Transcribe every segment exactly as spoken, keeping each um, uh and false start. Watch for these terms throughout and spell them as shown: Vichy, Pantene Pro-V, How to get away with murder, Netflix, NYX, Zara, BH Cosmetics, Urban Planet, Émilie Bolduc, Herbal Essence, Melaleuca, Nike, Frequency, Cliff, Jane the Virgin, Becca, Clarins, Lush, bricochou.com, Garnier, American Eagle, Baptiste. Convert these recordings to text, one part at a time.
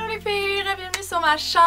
Allô les filles, bienvenue sur ma chaîne.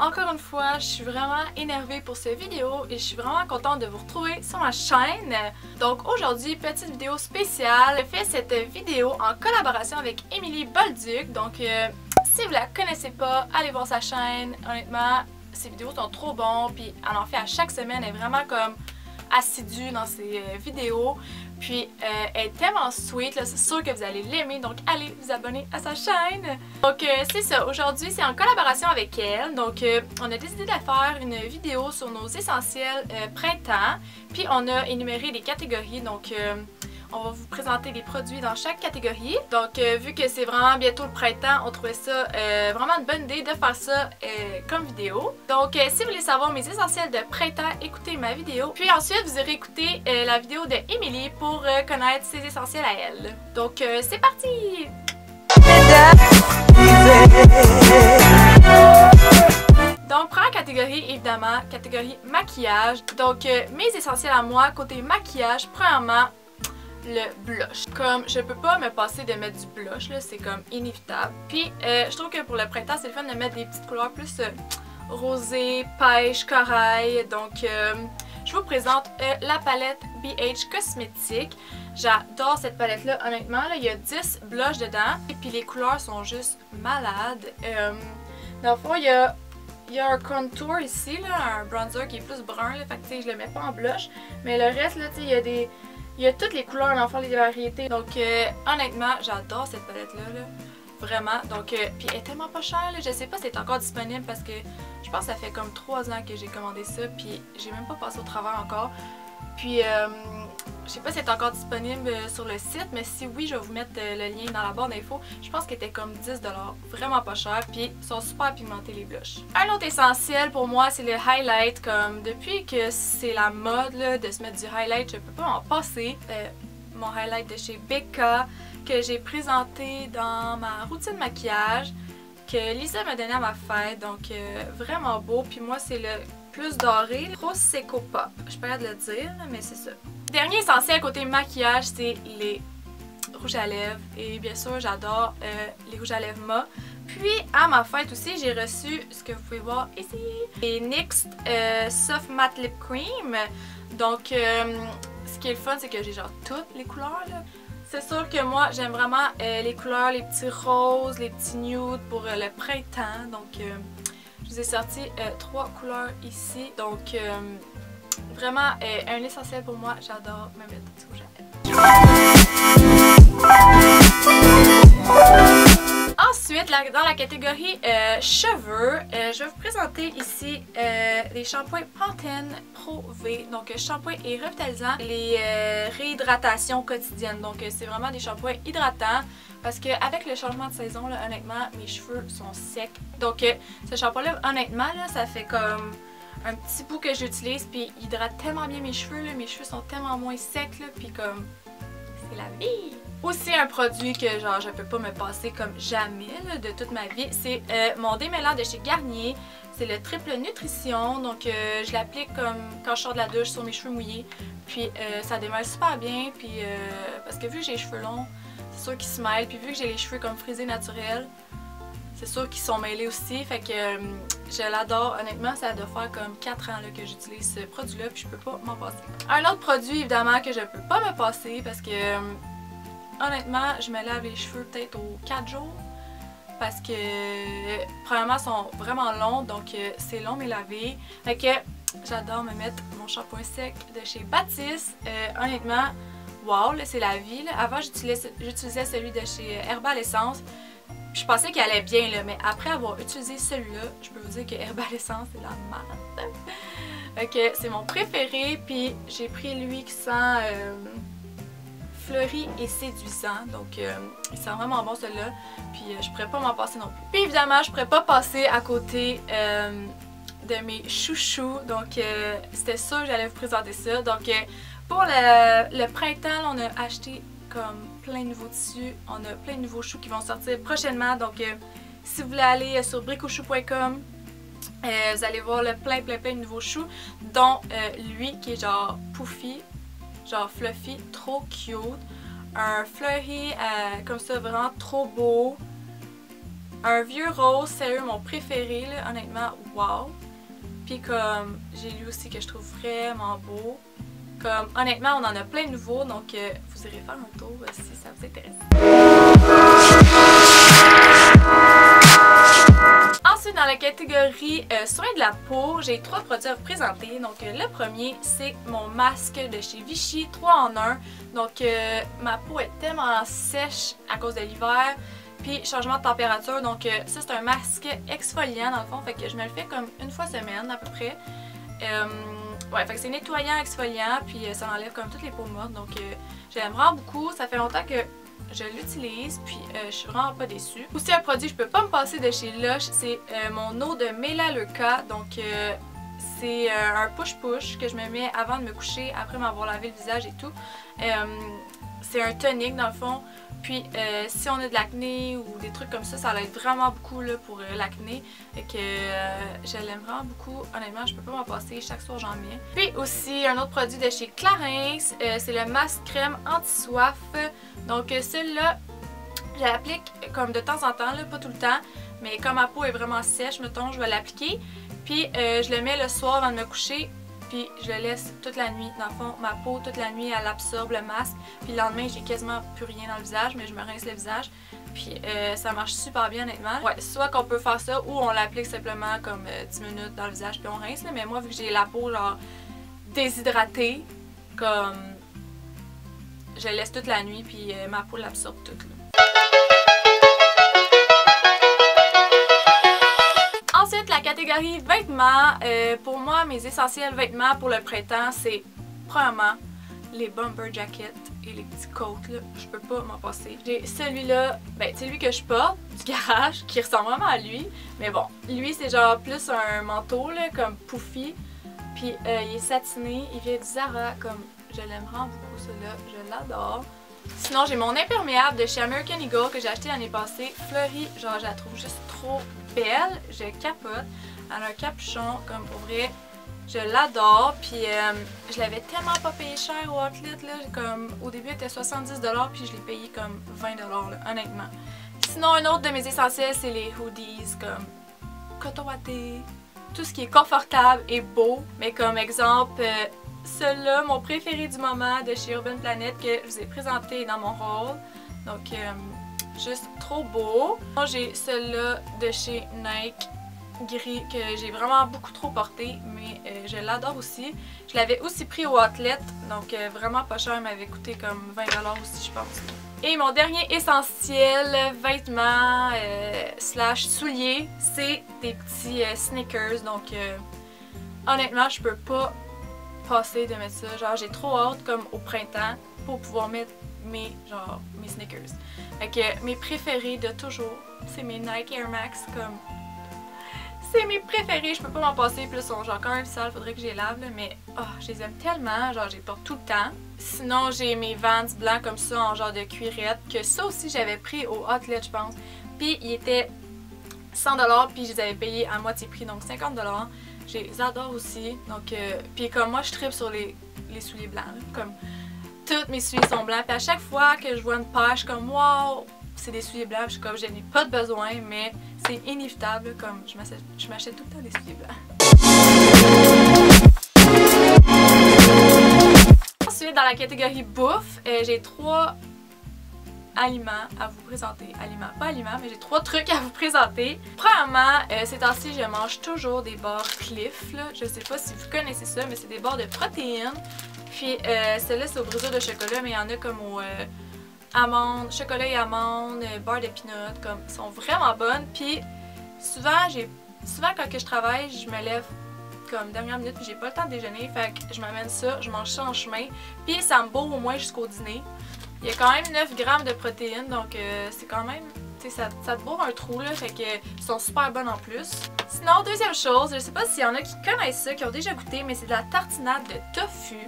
Encore une fois, je suis vraiment énervée pour cette vidéo et je suis vraiment contente de vous retrouver sur ma chaîne. Donc aujourd'hui, petite vidéo spéciale. Je fais cette vidéo en collaboration avec Émilie Bolduc. Donc euh, si vous la connaissez pas, allez voir sa chaîne. Honnêtement, ses vidéos sont trop bonnes. Puis elle en fait à chaque semaine, elle est vraiment comme assidue dans ses euh, vidéos. Puis euh, elle est tellement sweet, c'est sûr que vous allez l'aimer, donc allez vous abonner à sa chaîne. Donc euh, c'est ça, aujourd'hui c'est en collaboration avec elle, donc euh, on a décidé de faire une vidéo sur nos essentiels euh, printemps. Puis on a énuméré des catégories, donc euh, on va vous présenter les produits dans chaque catégorie. Donc euh, vu que c'est vraiment bientôt le printemps, on trouvait ça euh, vraiment une bonne idée de faire ça euh, comme vidéo. Donc euh, si vous voulez savoir mes essentiels de printemps, écoutez ma vidéo. Puis ensuite vous irez écouter euh, la vidéo de Émilie pour euh, connaître ses essentiels à elle. Donc euh, c'est parti! Donc, première catégorie, évidemment, catégorie maquillage. Donc euh, mes essentiels à moi, côté maquillage, premièrement, le blush. Comme je peux pas me passer de mettre du blush, là, c'est comme inévitable. Puis euh, je trouve que pour le printemps, c'est le fun de mettre des petites couleurs plus euh, rosées, pêche, corail. Donc euh, je vous présente euh, la palette B H Cosmetics. J'adore cette palette là, honnêtement. Là, il y a dix blushs dedans et puis les couleurs sont juste malades. Euh, dans le fond, il y a Il y a un contour ici, là, un bronzer qui est plus brun, là, fait que, t'sais, je le mets pas en blush. Mais le reste, là, t'sais, il y a des... il y a toutes les couleurs, dans le fond, les variétés. Donc, euh, honnêtement, j'adore cette palette-là, là, vraiment. Donc, euh, puis elle est tellement pas chère, là. Je sais pas si elle est encore disponible parce que je pense que ça fait comme trois ans que j'ai commandé ça. Puis j'ai même pas passé au travers encore. Puis, euh, je sais pas si elle est encore disponible sur le site, mais si oui, je vais vous mettre le lien dans la barre d'infos. Je pense qu'elle était comme dix dollars, vraiment pas cher, puis ils sont super pigmentés les blushs. Un autre essentiel pour moi, c'est le highlight. Comme depuis que c'est la mode là, de se mettre du highlight, je peux pas m'en passer. Euh, mon highlight de chez Becca, que j'ai présenté dans ma routine maquillage, que Lisa m'a donné à ma fête, donc euh, vraiment beau. Puis moi, c'est le plus doré, Prosecco Pop. Je suis pas capable de le dire, mais c'est ça. Dernier essentiel côté maquillage, c'est les rouges à lèvres. Et bien sûr, j'adore euh, les rouges à lèvres mat. Puis, à ma fête aussi, j'ai reçu ce que vous pouvez voir ici, les N Y X euh, Soft Matte Lip Cream. Donc, euh, ce qui est le fun, c'est que j'ai genre toutes les couleurs, là. C'est sûr que moi, j'aime vraiment euh, les couleurs, les petits roses, les petits nudes pour euh, le printemps. Donc, euh, je vous ai sorti euh, trois couleurs ici. Donc, euh, vraiment euh, un essentiel pour moi. J'adore me mettre du rouge à lèvres. Ensuite, la, dans la catégorie euh, cheveux, euh, je vais vous présenter ici euh, les shampoings Pantene Pro-V. Donc, shampoing et revitalisant, les euh, réhydratations quotidiennes. Donc, c'est vraiment des shampoings hydratants. Parce qu'avec le changement de saison, là, honnêtement, mes cheveux sont secs. Donc, euh, ce shampoing-là, honnêtement, là, ça fait comme un petit bout que j'utilise. Puis, il hydrate tellement bien mes cheveux. Là, mes cheveux sont tellement moins secs. Là, puis, comme, c'est la vie! Aussi, un produit que, genre, je peux pas me passer comme jamais là, de toute ma vie, c'est euh, mon démêlant de chez Garnier. C'est le triple nutrition. Donc, euh, je l'applique comme quand je sors de la douche sur mes cheveux mouillés. Puis, euh, ça démêle super bien. Puis, euh, parce que vu que j'ai les cheveux longs, c'est sûr qu'ils se mêlent, puis vu que j'ai les cheveux comme frisés naturels, c'est sûr qu'ils sont mêlés aussi, fait que euh, je l'adore, honnêtement, ça doit faire comme quatre ans là, que j'utilise ce produit-là, puis je peux pas m'en passer. Un autre produit, évidemment, que je peux pas me passer, parce que euh, honnêtement, je me lave les cheveux peut-être aux quatre jours, parce que, euh, premièrement, ils sont vraiment longs, donc euh, c'est long mais lavé, fait que j'adore me mettre mon shampoing sec de chez Baptiste, euh, honnêtement, wow, c'est la vie. Là. Avant, j'utilisais celui de chez Herbal Essence. Je pensais qu'il allait bien, là, mais après avoir utilisé celui-là, je peux vous dire que Herbal Essence, c'est la merde. Ok, c'est mon préféré. Puis j'ai pris lui qui sent euh, fleuri et séduisant. Donc, euh, il sent vraiment bon celui-là. Puis euh, je pourrais pas m'en passer non plus. Puis évidemment, je pourrais pas passer à côté euh, de mes chouchous. Donc, euh, c'était ça, j'allais vous présenter ça. Donc, euh, pour le, le printemps, là, on a acheté comme plein de nouveaux tissus. On a plein de nouveaux choux qui vont sortir prochainement. Donc, euh, si vous voulez aller sur bricochou point com, euh, vous allez voir le plein, plein, plein de nouveaux choux. Dont euh, lui qui est genre poofy, genre fluffy, trop cute. Un fleuri euh, comme ça, vraiment trop beau. Un vieux rose, sérieux mon préféré là, honnêtement, wow. Puis comme j'ai lu aussi que je trouve vraiment beau. Comme honnêtement on en a plein de nouveaux, donc euh, vous irez faire un tour euh, si ça vous intéresse. Ensuite dans la catégorie euh, soins de la peau, j'ai trois produits à vous présenter. Donc euh, le premier c'est mon masque de chez Vichy trois en un. Donc euh, ma peau est tellement sèche à cause de l'hiver. Puis changement de température, donc euh, ça c'est un masque exfoliant dans le fond, fait que je me le fais comme une fois semaine à peu près. Euh, ouais, fait que c'est nettoyant, exfoliant, puis euh, ça enlève comme toutes les peaux mortes, donc euh, j'aime vraiment beaucoup, ça fait longtemps que je l'utilise, puis euh, je suis vraiment pas déçue. Aussi un produit que je peux pas me passer de chez Lush, c'est euh, mon eau de Melaleuca, donc euh, c'est euh, un push-push que je me mets avant de me coucher, après m'avoir lavé le visage et tout. Euh, C'est un tonique dans le fond, puis euh, si on a de l'acné ou des trucs comme ça, ça l'aide vraiment beaucoup là, pour euh, l'acné. Fait que euh, je l'aime vraiment beaucoup, honnêtement je peux pas m'en passer, chaque soir j'en mets. Puis aussi un autre produit de chez Clarins, euh, c'est le masque crème anti-soif. Donc euh, celui-là, je l'applique comme de temps en temps, là, pas tout le temps, mais comme ma peau est vraiment sèche, mettons, je vais l'appliquer. Puis euh, je le mets le soir avant de me coucher. Puis je le laisse toute la nuit. Dans le fond, ma peau, toute la nuit, elle absorbe le masque. Puis le lendemain, j'ai quasiment plus rien dans le visage, mais je me rince le visage. Puis euh, ça marche super bien, honnêtement. Ouais, soit qu'on peut faire ça, ou on l'applique simplement comme euh, dix minutes dans le visage, puis on rince. Là. Mais moi, vu que j'ai la peau, genre, déshydratée, comme... je le laisse toute la nuit, puis euh, ma peau l'absorbe toute, là. Ensuite, la catégorie vêtements, euh, pour moi, mes essentiels vêtements pour le printemps, c'est premièrement les bomber jackets et les petits coats, là, je peux pas m'en passer. J'ai celui-là, ben c'est lui que je porte, du garage, qui ressemble vraiment à lui, mais bon, lui c'est genre plus un manteau, là, comme poofy, puis euh, il est satiné, il vient du Zara, comme je l'aime vraiment beaucoup celui-là, je l'adore. Sinon, j'ai mon imperméable de chez American Eagle que j'ai acheté l'année passée, fleurie, genre je la trouve juste trop belle, je capote, elle a un capuchon, comme pour vrai, je l'adore, puis euh, je l'avais tellement pas payé cher au outlet, là, comme au début elle était soixante-dix dollars, puis je l'ai payé comme vingt dollars, là, honnêtement. Sinon, un autre de mes essentiels, c'est les hoodies, comme coton watté, tout ce qui est confortable et beau, mais comme exemple... Euh, celui-là, mon préféré du moment de chez Urban Planet que je vous ai présenté dans mon haul. Donc, euh, juste trop beau. J'ai celui-là de chez Nike, gris, que j'ai vraiment beaucoup trop porté, mais euh, je l'adore aussi. Je l'avais aussi pris au outlet, donc euh, vraiment pas cher, il m'avait coûté comme vingt dollars aussi, je pense. Et mon dernier essentiel vêtement euh, slash soulier, c'est des petits euh, sneakers. Donc, euh, honnêtement, je peux pas passer de mettre ça, genre j'ai trop hâte comme au printemps pour pouvoir mettre mes genre mes sneakers. Fait que mes préférés de toujours, c'est mes Nike Air Max, comme c'est mes préférés, je peux pas m'en passer, plus sont genre quand même sales, faudrait que je les lave, mais oh, je les aime tellement, genre je les porte tout le temps. Sinon j'ai mes Vans blancs comme ça en genre de cuirette, que ça aussi j'avais pris au outlet je pense, puis il était cent dollars, puis je les avais payés à moitié prix, donc cinquante dollars. Je les adore aussi, donc euh, puis comme moi je tripe sur les, les souliers blancs, là. Comme toutes mes souliers sont blancs, puis à chaque fois que je vois une paire, je suis comme wow, c'est des souliers blancs, je suis comme je n'ai pas de besoin, mais c'est inévitable, comme je m'achète je m'achète tout le temps des souliers blancs. Ensuite dans la catégorie bouffe, euh, j'ai trois aliments à vous présenter. Aliments, pas aliments, mais j'ai trois trucs à vous présenter. Premièrement, euh, ces temps-ci, je mange toujours des barres Cliff, là. Je sais pas si vous connaissez ça, mais c'est des barres de protéines. Puis, euh, celle-là, c'est au brisure de chocolat, mais il y en a comme au euh, amandes, chocolat et amandes, euh, beurre de pinot, comme, sont vraiment bonnes. Puis, souvent, j'ai souvent quand que je travaille, je me lève comme dernière minute, puis j'ai pas le temps de déjeuner, fait que je m'amène ça, je mange ça en chemin, puis ça me bourre au moins jusqu'au dîner. Il y a quand même neuf grammes de protéines, donc euh, c'est quand même, tu sais, ça, ça te bourre un trou, là, fait que euh, ils sont super bonnes en plus. Sinon, deuxième chose, je sais pas s'il y en a qui connaissent ça, qui ont déjà goûté, mais c'est de la tartinade de tofu.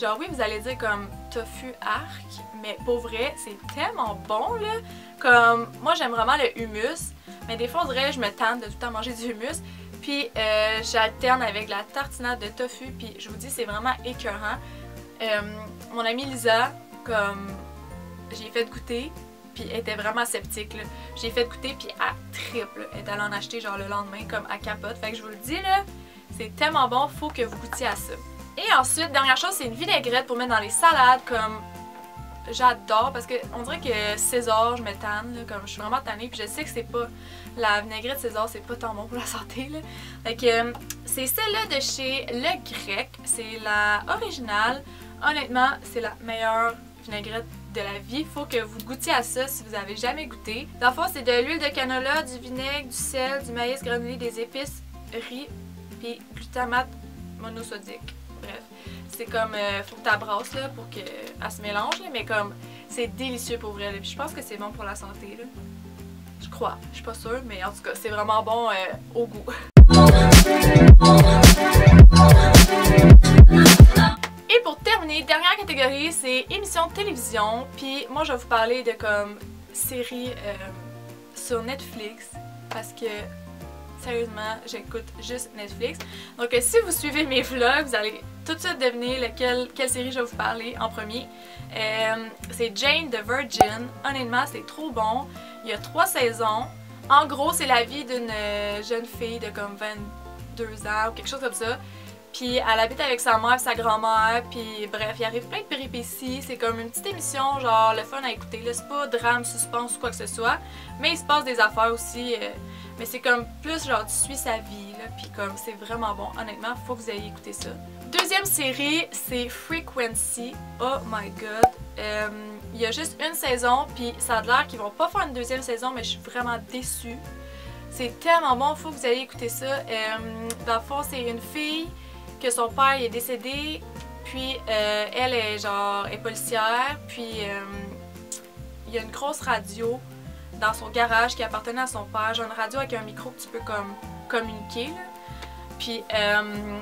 Genre oui, vous allez dire comme tofu arc, mais pour vrai, c'est tellement bon, là. Comme, moi j'aime vraiment le hummus, mais des fois on dirait je me tente de tout le temps manger du hummus. Puis euh, j'alterne avec la tartinade de tofu, puis je vous dis, c'est vraiment écœurant. Euh, mon amie Lisa, comme j'ai fait goûter, puis elle était vraiment sceptique là. J'ai fait goûter puis à triple, elle est allée en acheter genre le lendemain comme à capote, fait que je vous le dis là, c'est tellement bon, faut que vous goûtiez à ça. Et ensuite, dernière chose, c'est une vinaigrette pour mettre dans les salades, comme j'adore parce que on dirait que César, je me tanne, là, comme je suis vraiment tannée, puis je sais que c'est pas la vinaigrette César, c'est pas tant bon pour la santé là. Fait que c'est celle-là de chez Le Grec, c'est la originale. Honnêtement, c'est la meilleure vinaigrette de la vie. Faut que vous goûtiez à ça si vous avez jamais goûté. Dans le fond, c'est de l'huile de canola, du vinaigre, du sel, du maïs granulé, des épices, riz, puis glutamate monosodique. Bref, c'est comme, euh, faut que tu brasses là pour qu'elle se mélange, là, mais comme, c'est délicieux pour vrai. Là. Puis je pense que c'est bon pour la santé. Là. Je crois, je suis pas sûre, mais en tout cas, c'est vraiment bon euh, au goût. Et pour terminer, dernière catégorie, c'est émissions de télévision. Puis moi, je vais vous parler de comme séries euh, sur Netflix parce que sérieusement, j'écoute juste Netflix. Donc euh, si vous suivez mes vlogs, vous allez tout de suite deviner lequel, quelle série je vais vous parler en premier. Euh, c'est Jane the Virgin. Honnêtement, c'est trop bon. Il y a trois saisons. En gros, c'est la vie d'une jeune fille de comme vingt-deux ans ou quelque chose comme ça. Puis elle habite avec sa mère et sa grand-mère, puis bref, il arrive plein de péripéties, c'est comme une petite émission, genre le fun à écouter, là c'est pas drame, suspense ou quoi que ce soit, mais il se passe des affaires aussi, euh, mais c'est comme plus genre tu suis sa vie, là, puis comme c'est vraiment bon, honnêtement, faut que vous ayez écouté ça. Deuxième série, c'est Frequency, oh my god, euh, il y a juste une saison, puis ça a l'air qu'ils vont pas faire une deuxième saison, mais je suis vraiment déçue, c'est tellement bon, faut que vous ayez écouté ça. Euh, dans le fond, c'est une fille que son père est décédé, puis euh, elle est genre est policière, puis euh, il y a une grosse radio dans son garage qui appartenait à son père, genre une radio avec un micro que tu peux comme communiquer là. Puis euh,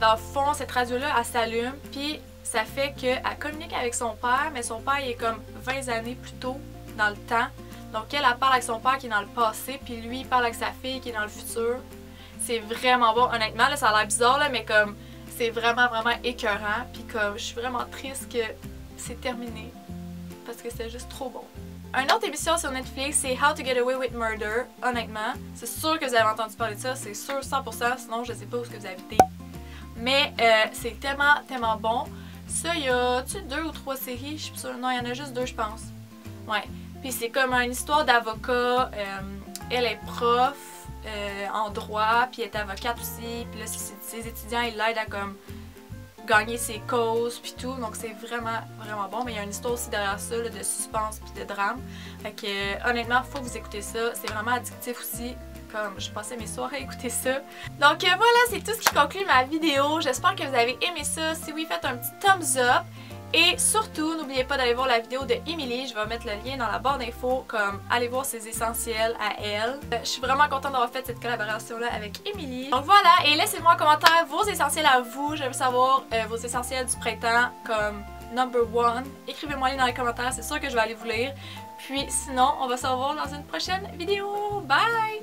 dans le fond, cette radio là elle s'allume, puis ça fait qu'elle communique avec son père, mais son père il est comme vingt années plus tôt dans le temps, donc elle, elle parle avec son père qui est dans le passé, puis lui il parle avec sa fille qui est dans le futur. C'est vraiment bon, honnêtement, là, ça a l'air bizarre, là, mais comme c'est vraiment, vraiment écœurant. Puis comme je suis vraiment triste que c'est terminé parce que c'est juste trop bon. Une autre émission sur Netflix, c'est How to get away with murder. Honnêtement, c'est sûr que vous avez entendu parler de ça, c'est sûr cent pour cent, sinon je sais pas où est-ce que vous habitez. Mais euh, c'est tellement, tellement bon. Ça, il y a-tu deux ou trois séries, je suis sûre. Non, il y en a juste deux, je pense. Ouais. Puis c'est comme une histoire d'avocat. Euh, elle est prof. Euh, en droit, puis elle est avocate aussi, puis là ses, ses étudiants ils l'aident à comme gagner ses causes puis tout, donc c'est vraiment vraiment bon, mais il y a une histoire aussi derrière ça là, de suspense puis de drame, fait que euh, honnêtement faut que vous écoutez ça, c'est vraiment addictif aussi, comme je passais mes soirées à écouter ça. Donc euh, voilà, c'est tout ce qui conclut ma vidéo, j'espère que vous avez aimé ça, si oui faites un petit thumbs up, et surtout n'oubliez pas d'aller voir la vidéo de Émilie, je vais mettre le lien dans la barre d'infos, comme allez voir ses essentiels à elle. Euh, je suis vraiment contente d'avoir fait cette collaboration là avec Émilie. Donc voilà, et laissez-moi en commentaire vos essentiels à vous, je veux savoir euh, vos essentiels du printemps comme number one. Écrivez-moi les dans les commentaires, c'est sûr que je vais aller vous lire. Puis sinon, on va se revoir dans une prochaine vidéo. Bye!